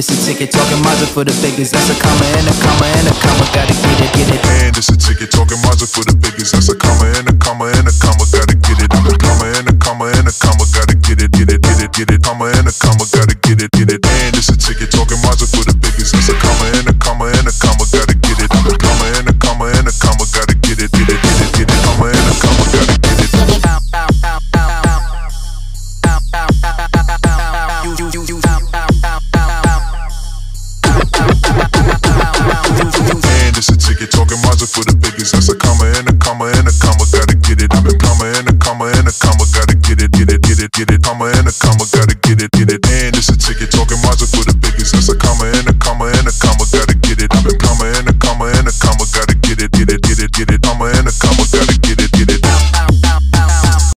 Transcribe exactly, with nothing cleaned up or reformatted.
it's a ticket, talking Mazda for the biggest. That's a comma and a comma and a comma, gotta get it, get it. And it's a ticket, talking Mazda for the biggest. That's a comma and a comma and a comma, gotta get it. I'm a comma and a comma and a comma, gotta get it, get it, get it, get it. Comma and a comma, gotta get it, get it. And it's a ticket, talking Mazda for the biggest. That's a comma and a comma and a comma, gotta get it. I'm a comma and a comma and a comma, gotta get it, get it, get it, get it. Comma and a comma, gotta get it. Talking Mazda for the biggest. That's a comma and a comma and a comma, gotta get it. I've been comma and a comma and a comma, gotta get it, get it, get it, get it. Comma and a comma, gotta get it, get it. And it's a ticket. Talking Mazda for the biggest. That's a comma and a comma and a comma, gotta get it. I've been comma and a comma and a comma, gotta get it, get it, get it, get it. Comma and a comma, gotta get it.